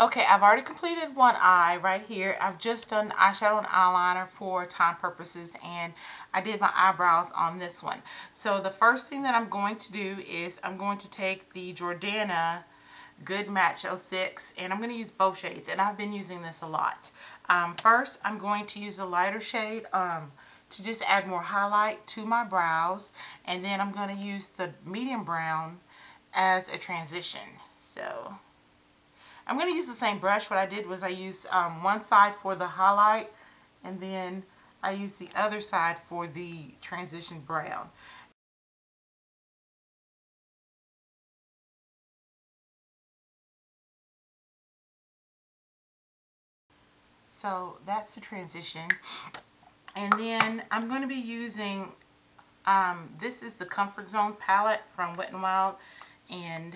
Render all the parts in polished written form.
Okay, I've already completed one eye right here. I've just done eyeshadow and eyeliner for time purposes, and I did my eyebrows on this one. So the first thing that I'm going to do is I'm going to take the Jordana Good Match 06, and I'm going to use both shades, and I've been using this a lot. First, I'm going to use a lighter shade to just add more highlight to my brows, and then I'm going to use the medium brown as a transition. So I'm going to use the same brush. What I did was I used one side for the highlight, and then I used the other side for the transition brown. So that's the transition. And then I'm going to be using, this is the Comfort Zone palette from Wet n Wild, and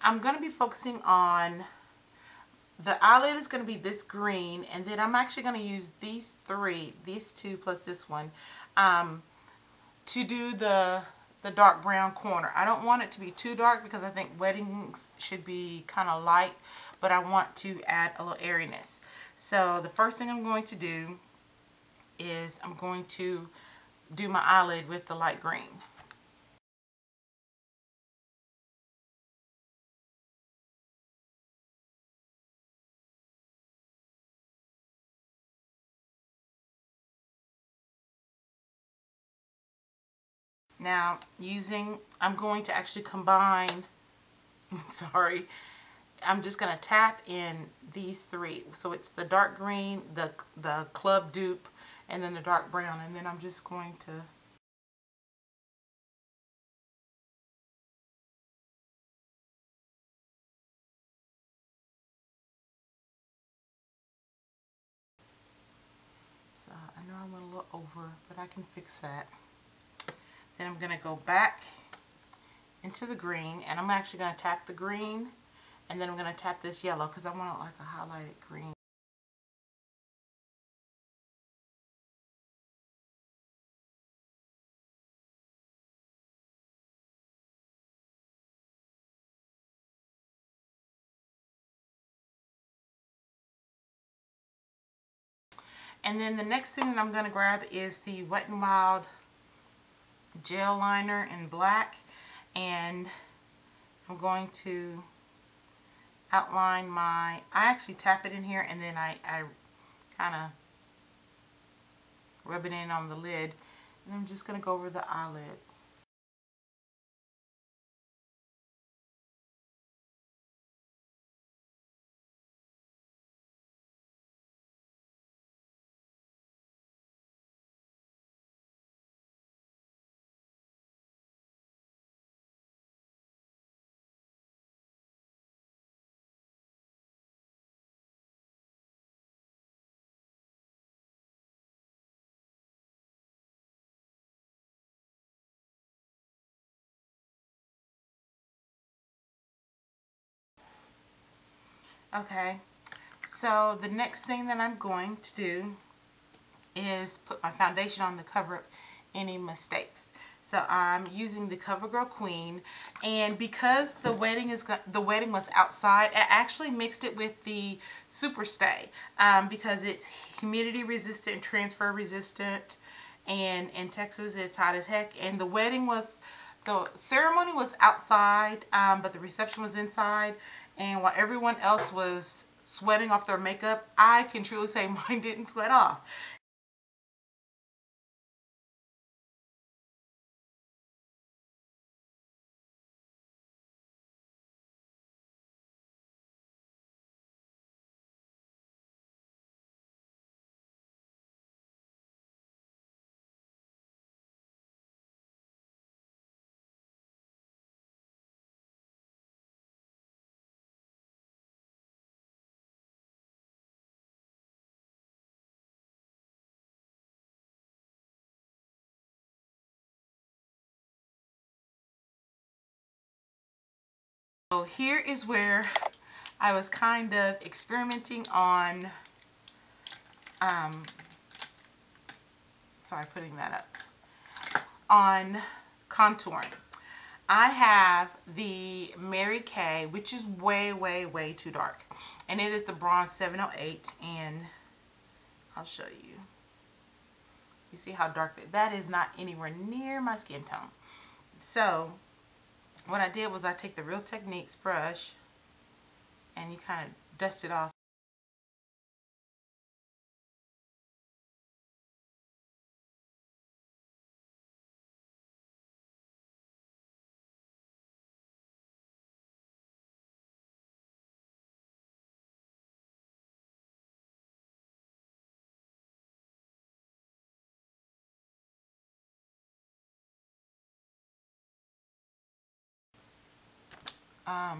I'm going to be focusing on, the eyelid is going to be this green, and then I'm actually going to use these three, these two plus this one, to do the dark brown corner. I don't want it to be too dark because I think weddings should be kind of light, but I want to add a little airiness. So the first thing I'm going to do is I'm going to do my eyelid with the light green. Now, I'm going to actually combine, sorry, I'm just going to tap in these three. So it's the dark green, the Club Dupe, and then the dark brown. And then I'm just going to, so I know I went a little over, but I can fix that. Then I'm going to go back into the green, and I'm actually going to tap the green, and then I'm going to tap this yellow because I want it like a highlighted green. And then the next thing that I'm going to grab is the Wet n Wild gel liner in black, and I'm going to outline my, I actually tap it in here, and then I kind of rub it in on the lid, and I'm just going to go over the eyelid. Okay, so the next thing that I'm going to do is put my foundation on to cover up any mistakes. So I'm using the CoverGirl Queen, and because the wedding was outside, I actually mixed it with the SuperStay because it's humidity resistant, transfer resistant, and in Texas it's hot as heck. And the ceremony was outside, but the reception was inside. And while everyone else was sweating off their makeup, I can truly say mine didn't sweat off. So here is where I was kind of experimenting on, putting that up, on contouring. I have the Mary Kay, which is way, way, way too dark. And it is the Bronze 708, and I'll show you. You see how dark that is not anywhere near my skin tone. So what I did was I take the Real Techniques brush and you kind of dust it off.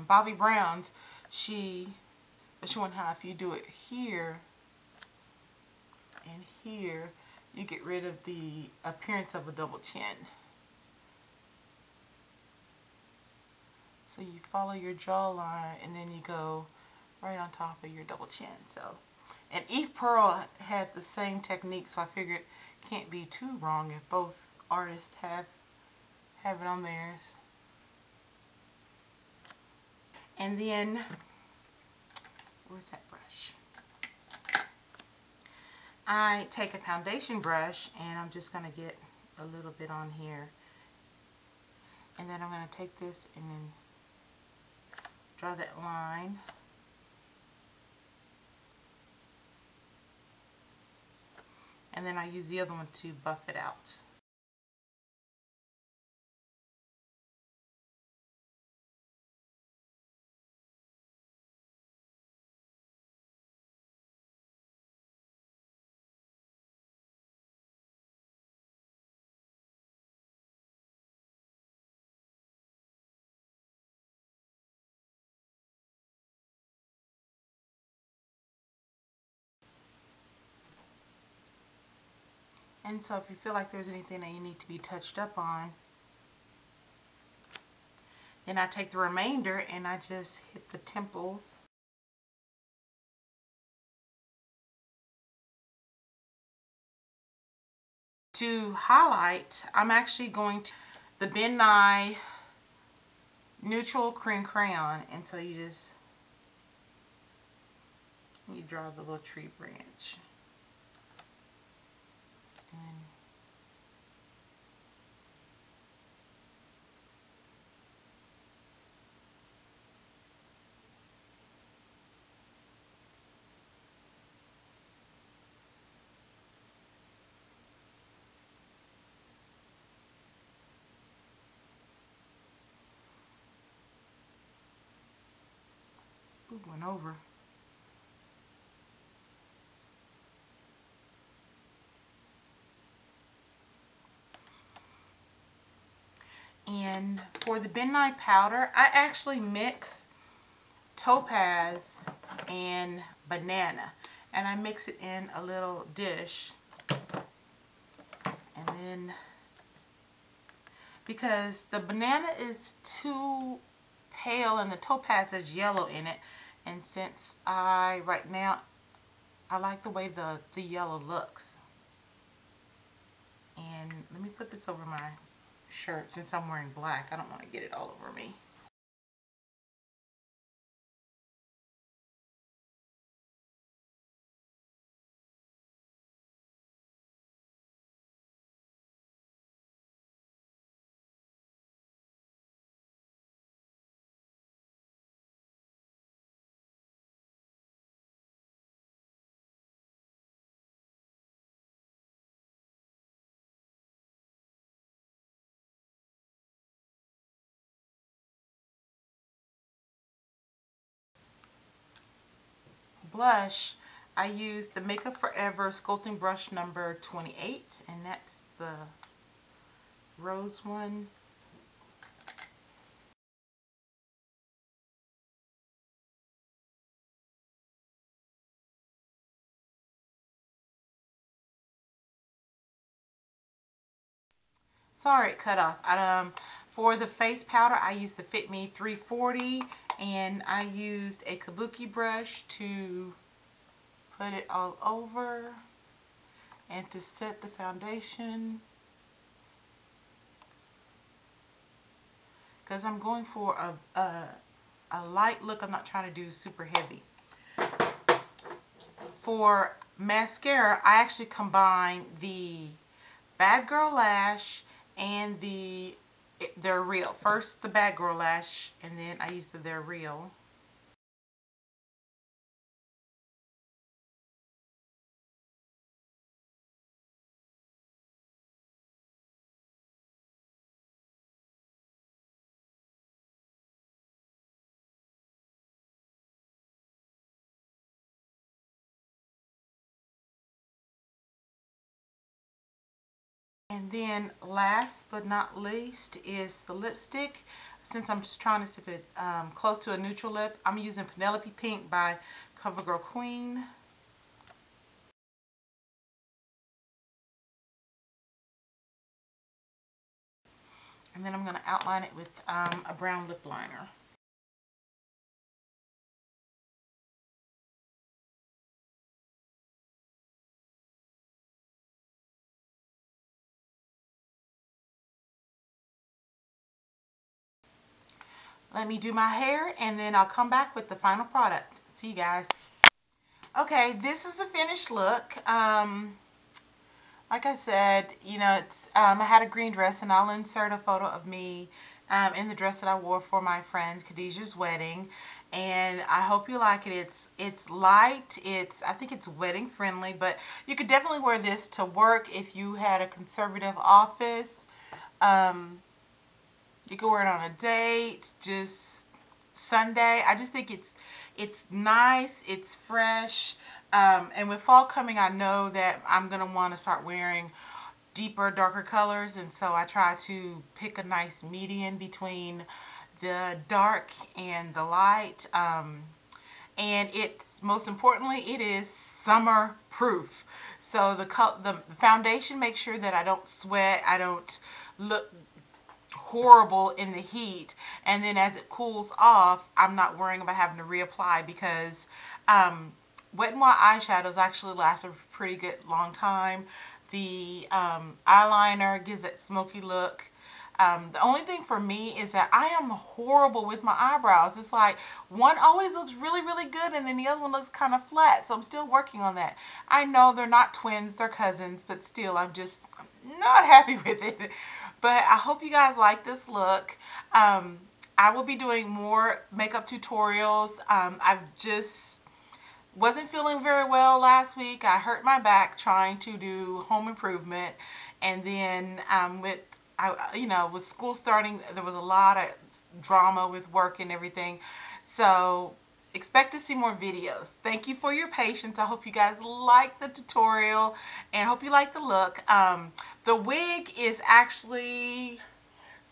Bobby Brown's, I'm showing how if you do it here and here, you get rid of the appearance of a double chin. So you follow your jawline and then you go right on top of your double chin. So, and Eve Pearl had the same technique, so I figured it can't be too wrong if both artists have it on theirs. And then, where's that brush? I take a foundation brush and I'm just going to get a little bit on here. And then I'm going to take this and then draw that line. And then I use the other one to buff it out. And so if you feel like there's anything that you need to be touched up on, then I take the remainder and I just hit the temples. To highlight, I'm actually going to the Ben Nye Neutral Cream Crayon, and so you draw the little tree branch. Ooh, went over. And for the Ben Nye powder, I actually mix topaz and banana. And I mix it in a little dish. And then, because the banana is too pale and the topaz has yellow in it. And since right now, I like the way the yellow looks. And let me put this over my shirt since I'm wearing black. I don't want to get it all over me. Blush, I use the Makeup Forever Sculpting Brush number 28, and that's the rose one. Sorry, it cut off. For the face powder, I used the Fit Me 340, and I used a kabuki brush to put it all over and to set the foundation. because I'm going for a light look. I'm not trying to do super heavy. For mascara, I actually combine the Bad Girl Lash and the They're Real. First the Bad Girl Lash, and then I use the They're Real. And then last but not least is the lipstick. Since I'm just trying to sip it close to a neutral lip, I'm using Penelope Pink by CoverGirl Queen. And then I'm going to outline it with a brown lip liner. Let me do my hair, and then I'll come back with the final product. See you guys. Okay, this is the finished look. Like I said, you know, it's I had a green dress, and I'll insert a photo of me in the dress that I wore for my friend Khadijah's wedding. And I hope you like it. It's light. I think it's wedding friendly, but you could definitely wear this to work if you had a conservative office. You can wear it on a date, just Sunday. I just think it's nice, it's fresh, and with fall coming, I know that I'm going to want to start wearing deeper, darker colors, and so I try to pick a nice median between the dark and the light, and it's, most importantly, it is summer-proof. So the foundation makes sure that I don't sweat, I don't look horrible in the heat, and then as it cools off, I'm not worrying about having to reapply, because Wet n Wild eyeshadows actually last a pretty good long time. The eyeliner gives that smoky look. The only thing for me is that I am horrible with my eyebrows. It's like one always looks really, really good, and then the other one looks kind of flat, so I'm still working on that. I know they're not twins, they're cousins, but still, I'm just not happy with it. But I hope you guys like this look. I will be doing more makeup tutorials. I just wasn't feeling very well last week. I hurt my back trying to do home improvement, and then with school starting, there was a lot of drama with work and everything. So expect to see more videos. Thank you for your patience. I hope you guys like the tutorial, and hope you like the look. The wig is actually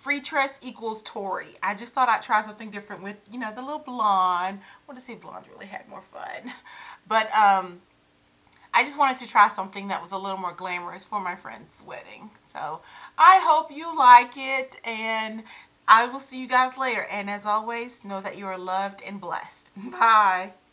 Freetress Equals Tori. I just thought I'd try something different with, you know, the little blonde. I want to see blonde really had more fun. But I just wanted to try something that was a little more glamorous for my friend's wedding. So I hope you like it, and I will see you guys later. And as always, know that you are loved and blessed. Bye.